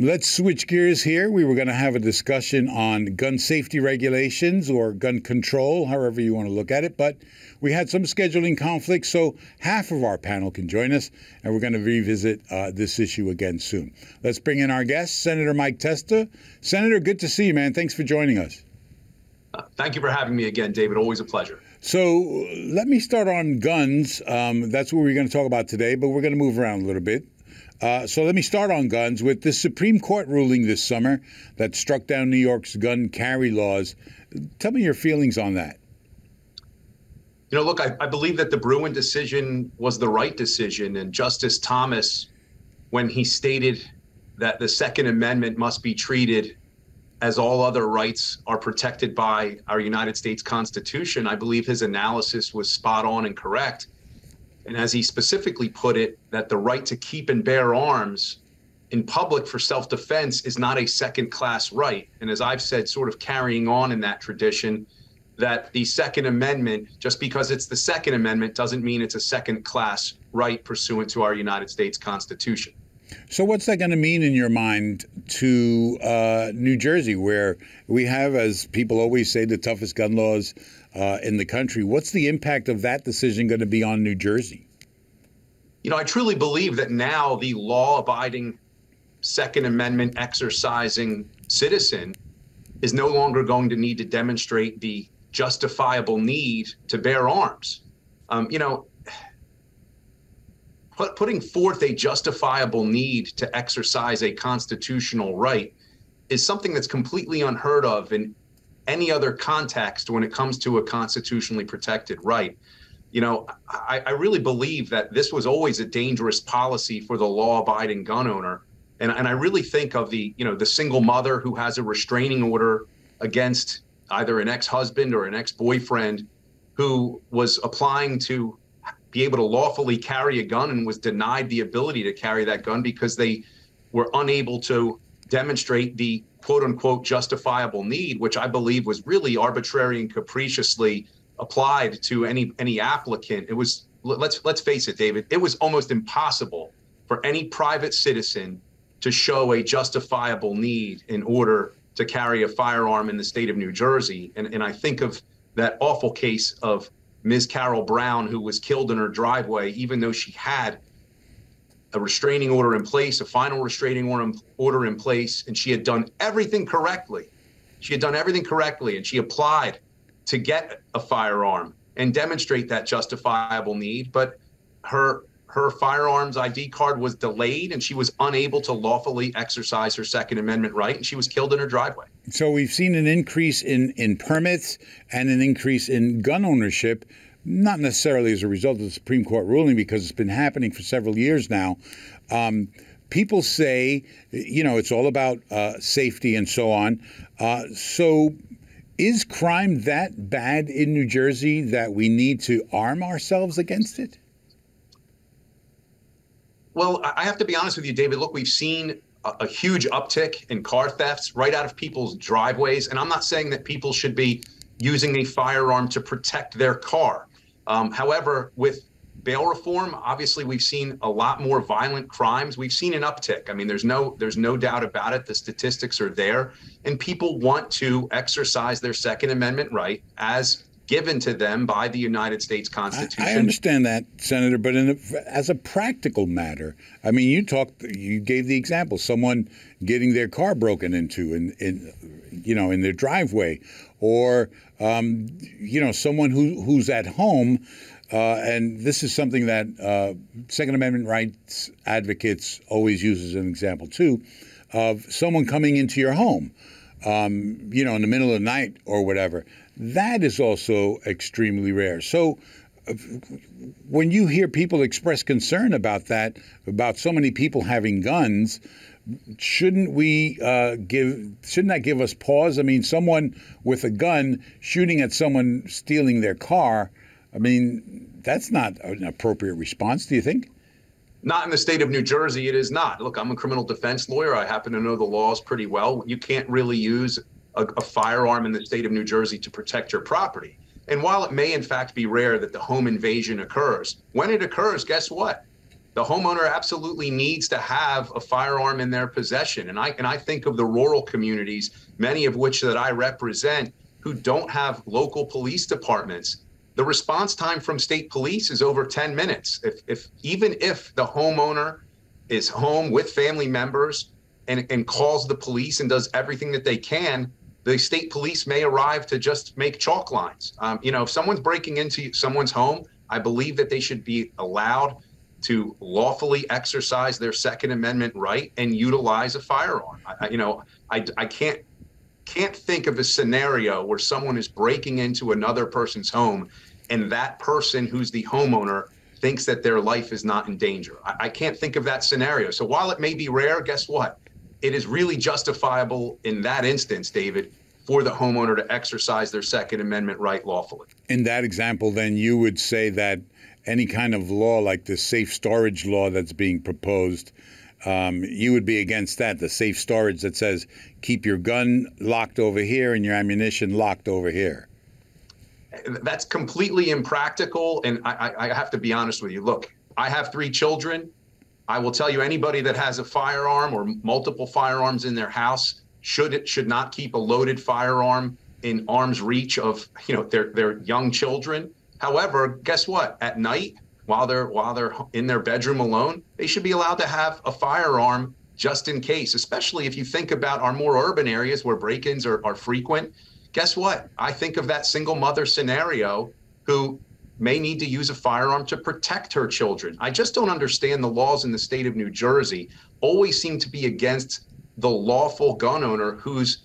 Let's switch gears here. We were going to have a discussion on gun safety regulations or gun control, however you want to look at it, but we had some scheduling conflicts, so half of our panel can join us, and we're going to revisit this issue again soon. Let's bring in our guest, Senator Mike Testa. Senator, good to see you, man. Thanks for joining us. Thank you for having me again, David. Always a pleasure. So let me start on guns. That's what we're going to talk about today, but we're going to move around a little bit. So let me start on guns with the Supreme Court ruling this summer that struck down New York's gun carry laws. Tell me your feelings on that. You know, look, I believe that the Bruen decision was the right decision. And Justice Thomas, when he stated that the Second Amendment must be treated as all other rights are protected by our United States Constitution, I believe his analysis was spot on and correct. And as he specifically put it, that the right to keep and bear arms in public for self-defense is not a second-class right. And as I've said, sort of carrying on in that tradition, that the Second Amendment, just because it's the Second Amendment, doesn't mean it's a second-class right pursuant to our United States Constitution. So what's that going to mean in your mind to New Jersey, where we have, as people always say, the toughest gun laws in the country? What's the impact of that decision going to be on New Jersey? You know, I truly believe that now the law-abiding, Second Amendment exercising citizen is no longer going to need to demonstrate the justifiable need to bear arms. You know, putting forth a justifiable need to exercise a constitutional right is something that's completely unheard of in any other context when it comes to a constitutionally protected right. You know, I really believe that this was always a dangerous policy for the law-abiding gun owner. And I really think of the, you know, the single mother who has a restraining order against either an ex-husband or an ex-boyfriend who was applying to be able to lawfully carry a gun and was denied the ability to carry that gun because they were unable to demonstrate the quote unquote justifiable need, which I believe was really arbitrary and capriciously applied to any applicant. It was, let's face it, David, it was almost impossible for any private citizen to show a justifiable need in order to carry a firearm in the state of New Jersey. And I think of that awful case of Ms. Carol Brown, who was killed in her driveway, even though she had a restraining order in place, a final restraining order in place, and she had done everything correctly. She had done everything correctly, and she applied to get a firearm and demonstrate that justifiable need, but her firearms ID card was delayed, and she was unable to lawfully exercise her Second Amendment right, and she was killed in her driveway. So we've seen an increase in permits and an increase in gun ownership, not necessarily as a result of the Supreme Court ruling, because it's been happening for several years now. People say, you know, it's all about safety and so on. So is crime that bad in New Jersey that we need to arm ourselves against it? Well, I have to be honest with you, David. Look, we've seen a huge uptick in car thefts right out of people's driveways. And I'm not saying that people should be using a firearm to protect their car. However, with bail reform, obviously, we've seen a lot more violent crimes. We've seen an uptick. I mean, there's no doubt about it. The statistics are there. And people want to exercise their Second Amendment right as given to them by the United States Constitution. I understand that, Senator, but as a practical matter, I mean, you gave the example, someone getting their car broken into in their driveway, or you know, someone who's at home, and this is something that Second Amendment rights advocates always use as an example too, of someone coming into your home, you know, in the middle of the night or whatever. That is also extremely rare. So when you hear people express concern about that, about so many people having guns, shouldn't that give us pause? I mean, someone with a gun shooting at someone stealing their car, I mean, that's not an appropriate response, do you think? Not in the state of New Jersey, it is not. Look, I'm a criminal defense lawyer. I happen to know the laws pretty well. You can't really use a firearm in the state of New Jersey to protect your property. And while it may in fact be rare that the home invasion occurs, when it occurs, guess what? The homeowner absolutely needs to have a firearm in their possession. And I think of the rural communities, many of which that I represent, who don't have local police departments. The response time from state police is over 10 minutes. Even if the homeowner is home with family members and calls the police and does everything that they can, the state police may arrive to just make chalk lines. If someone's breaking into someone's home, I believe that they should be allowed to lawfully exercise their Second Amendment right and utilize a firearm. I can't think of a scenario where someone is breaking into another person's home and that person who's the homeowner thinks that their life is not in danger. I can't think of that scenario. So while it may be rare, guess what? It is really justifiable in that instance, David, for the homeowner to exercise their Second Amendment right lawfully. In that example, then, you would say that any kind of law like the safe storage law that's being proposed, you would be against that, the safe storage that says keep your gun locked over here and your ammunition locked over here. That's completely impractical. And I have to be honest with you. Look, I have 3 children. I will tell you, anybody that has a firearm or multiple firearms in their house should not keep a loaded firearm in arm's reach of their young children. However, guess what? At night, while they're in their bedroom alone, they should be allowed to have a firearm just in case, especially if you think about our more urban areas where break-ins are frequent. Guess what? I think of that single mother scenario who may need to use a firearm to protect her children. I just don't understand the laws in the state of New Jersey always seem to be against the lawful gun owner who's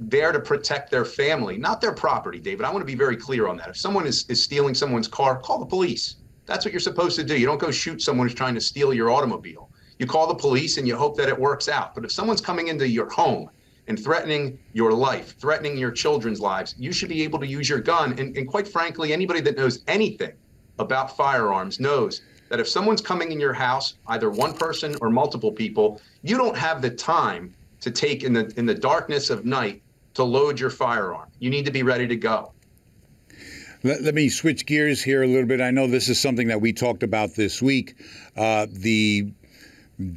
there to protect their family, not their property, David. I want to be very clear on that. If someone is stealing someone's car, call the police. That's what you're supposed to do. You don't go shoot someone who's trying to steal your automobile. You call the police and you hope that it works out. But if someone's coming into your home and threatening your life, threatening your children's lives, you should be able to use your gun. And quite frankly, anybody that knows anything about firearms knows that if someone's coming in your house, either one person or multiple people, you don't have the time to take in the darkness of night to load your firearm. You need to be ready to go. Let me switch gears here a little bit. I know this is something that we talked about this week. The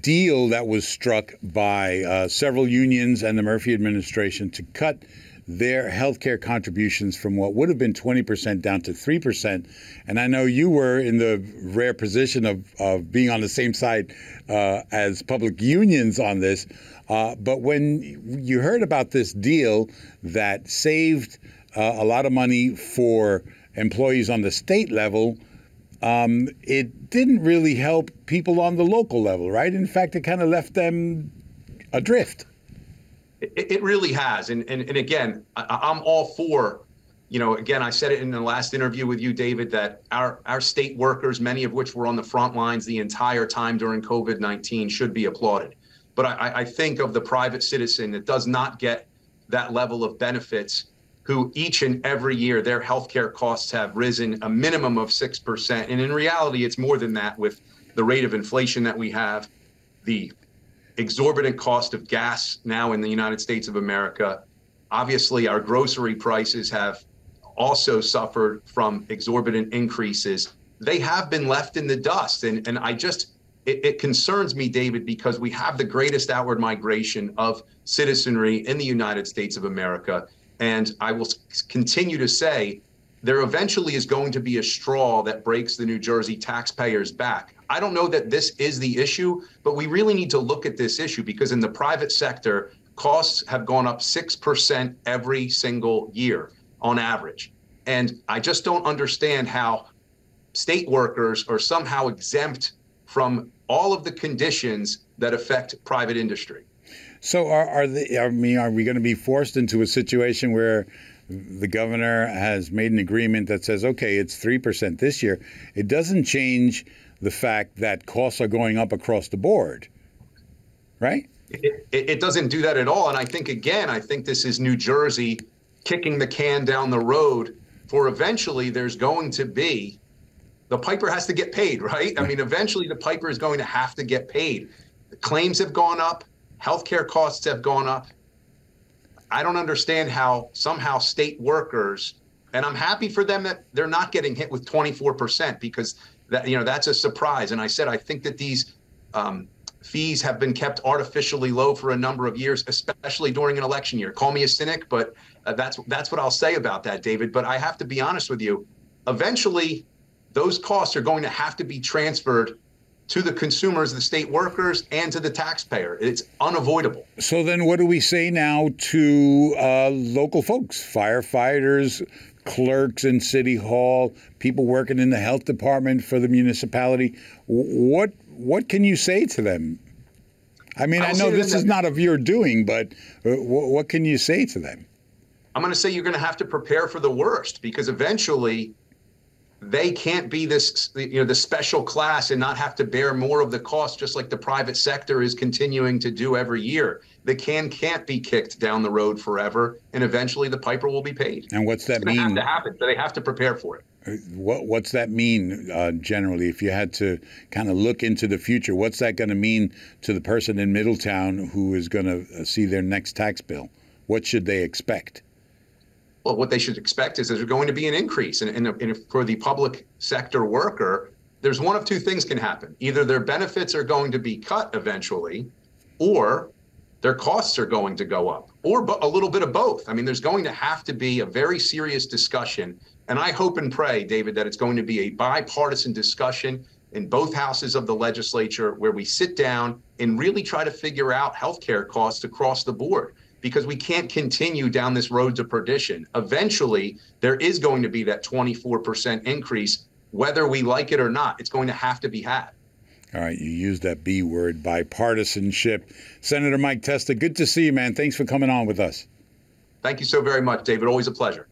deal that was struck by several unions and the Murphy administration to cut their health care contributions from what would have been 20% down to 3%. And I know you were in the rare position of being on the same side as public unions on this. But when you heard about this deal that saved a lot of money for employees on the state level, it didn't really help people on the local level, right? In fact, it kind of left them adrift. It really has. And again, I'm all for, again, I said it in the last interview with you, David, that our state workers, many of which were on the front lines the entire time during COVID-19, should be applauded. But I think of the private citizen that does not get that level of benefits, who each and every year their healthcare costs have risen a minimum of 6%. And in reality, it's more than that with the rate of inflation that we have, the exorbitant cost of gas now in the United States of America. Obviously, our grocery prices have also suffered from exorbitant increases. They have been left in the dust. And I just, it concerns me, David, because we have the greatest outward migration of citizenry in the United States of America. And I will continue to say there eventually is going to be a straw that breaks the New Jersey taxpayers' back. I don't know that this is the issue, but we really need to look at this issue because in the private sector, costs have gone up 6% every single year on average. And I just don't understand how state workers are somehow exempt from all of the conditions that affect private industry. So are we going to be forced into a situation where the governor has made an agreement that says, okay, it's 3% this year? It doesn't change the fact that costs are going up across the board, right? It doesn't do that at all. And I think, again, this is New Jersey kicking the can down the road for eventually there's going to be, the piper has to get paid, right? I mean, eventually the piper is going to have to get paid. The claims have gone up. Healthcare costs have gone up. I don't understand how somehow state workers, and I'm happy for them that they're not getting hit with 24% because that, you know, that's a surprise. And I said, I think that these fees have been kept artificially low for a number of years, especially during an election year. Call me a cynic, but that's what I'll say about that, David. But I have to be honest with you. Eventually, those costs are going to have to be transferred to the consumers, the state workers, and to the taxpayer. It's unavoidable. So then what do we say now to local folks, firefighters, clerks in City Hall, people working in the health department for the municipality? What can you say to them? I mean, I know this is not of your doing, but what can you say to them? I'm going to say you're going to have to prepare for the worst, because eventually they can't be this, you know, the special class and not have to bear more of the cost, just like the private sector is continuing to do every year. The can can't be kicked down the road forever, and eventually the piper will be paid. And what's that mean? It's going to have to happen, so they have to prepare for it. What's that mean generally? If you had to kind of look into the future, what's that going to mean to the person in Middletown who is going to see their next tax bill? What should they expect? Well, what they should expect is there's going to be an increase. And for the public sector worker, there's one of two things can happen. Either their benefits are going to be cut eventually, or their costs are going to go up, or a little bit of both. I mean, there's going to have to be a very serious discussion. And I hope and pray, David, that it's going to be a bipartisan discussion in both houses of the legislature, where we sit down and really try to figure out healthcare costs across the board, because we can't continue down this road to perdition. Eventually, there is going to be that 24% increase, whether we like it or not. It's going to have to be had. All right, you used that B word, bipartisanship. Senator Mike Testa, good to see you, man. Thanks for coming on with us. Thank you so very much, David. Always a pleasure.